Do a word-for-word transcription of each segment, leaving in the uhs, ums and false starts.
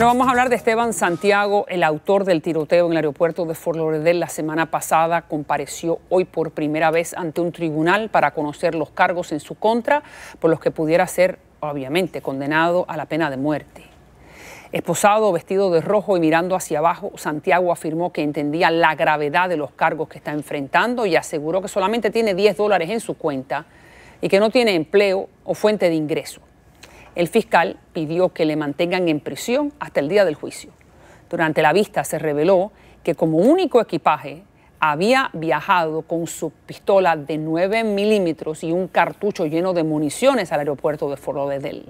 Bueno, vamos a hablar de Esteban Santiago, el autor del tiroteo en el aeropuerto de Fort Lauderdale la semana pasada. Compareció hoy por primera vez ante un tribunal para conocer los cargos en su contra, por los que pudiera ser, obviamente, condenado a la pena de muerte. Esposado, vestido de rojo y mirando hacia abajo, Santiago afirmó que entendía la gravedad de los cargos que está enfrentando y aseguró que solamente tiene diez dólares en su cuenta y que no tiene empleo o fuente de ingreso. El fiscal pidió que le mantengan en prisión hasta el día del juicio. Durante la vista se reveló que como único equipaje había viajado con su pistola de nueve milímetros y un cartucho lleno de municiones al aeropuerto de Fort Lauderdale.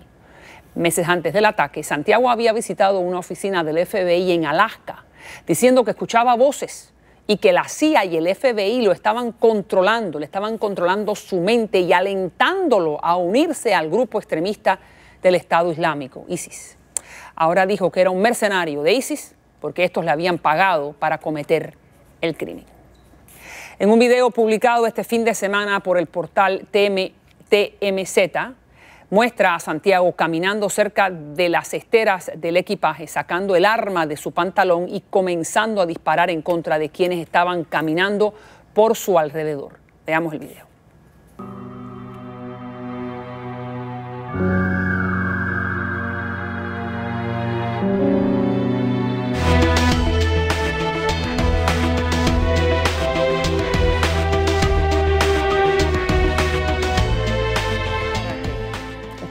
Meses antes del ataque, Santiago había visitado una oficina del F B I en Alaska, diciendo que escuchaba voces y que la C I A y el F B I lo estaban controlando, le estaban controlando su mente y alentándolo a unirse al grupo extremista del Estado Islámico, ISIS. Ahora dijo que era un mercenario de ISIS porque estos le habían pagado para cometer el crimen. En un video publicado este fin de semana por el portal T M Z, muestra a Santiago caminando cerca de las esteras del equipaje, sacando el arma de su pantalón y comenzando a disparar en contra de quienes estaban caminando por su alrededor. Veamos el video.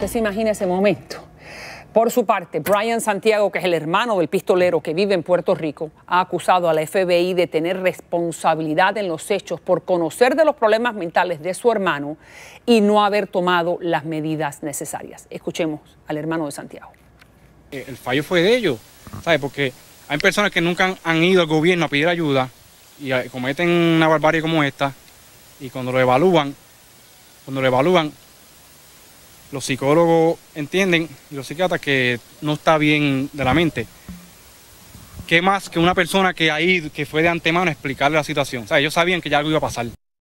Se imagina ese momento. Por su parte, Brian Santiago, que es el hermano del pistolero que vive en Puerto Rico, ha acusado a la F B I de tener responsabilidad en los hechos por conocer de los problemas mentales de su hermano y no haber tomado las medidas necesarias. Escuchemos al hermano de Santiago. El fallo fue de ellos, ¿sabes? Porque hay personas que nunca han ido al gobierno a pedir ayuda y cometen una barbarie como esta, y cuando lo evalúan, cuando lo evalúan, los psicólogos entienden, y los psiquiatras, que no está bien de la mente. ¿Qué más que una persona que ahí, que fue de antemano, explicarle la situación? O sea, ellos sabían que ya algo iba a pasar.